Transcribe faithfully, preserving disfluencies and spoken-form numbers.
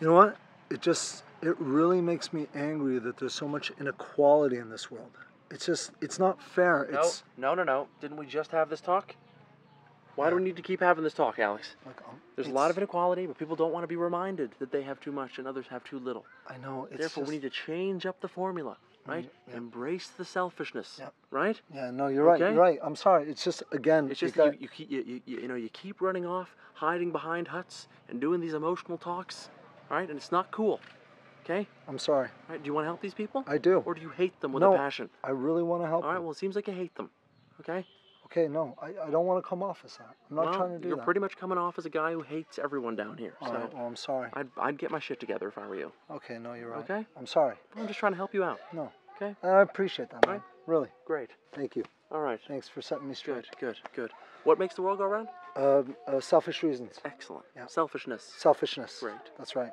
You know what? It just, it really makes me angry that there's so much inequality in this world. It's just, it's not fair. No, it's... no, no, no. Didn't we just have this talk? Why yeah. do we need to keep having this talk, Alex? Like, um, there's it's... a lot of inequality, but people don't want to be reminded that they have too much and others have too little. I know. It's Therefore, just... we need to change up the formula, right? Mm, yeah. Embrace the selfishness, yeah. right? Yeah, no, you're okay? right, you're right. I'm sorry. It's just, again... It's just that you, you, you, you, you, know, you keep running off, hiding behind huts, and doing these emotional talks, right? And it's not cool. Okay? I'm sorry. All right, do you want to help these people? I do. Or do you hate them with no, a passion? I really want to help them. All right, them. Well, it seems like you hate them. Okay? Okay, no. I, I don't want to come off as that. I'm not well, trying to do you're that. You're pretty much coming off as a guy who hates everyone down here. All so right, well, I'm sorry. I'd, I'd get my shit together if I were you. Okay, no, you're right. Okay? I'm sorry. I'm just trying to help you out. No. Okay? And I appreciate that, man. Right? Really. Great. Thank you. All right. Thanks for setting me straight. Good, good, good. What makes the world go round? Uh, uh, selfish reasons. Excellent. Yeah. Selfishness. Selfishness. Great. That's right.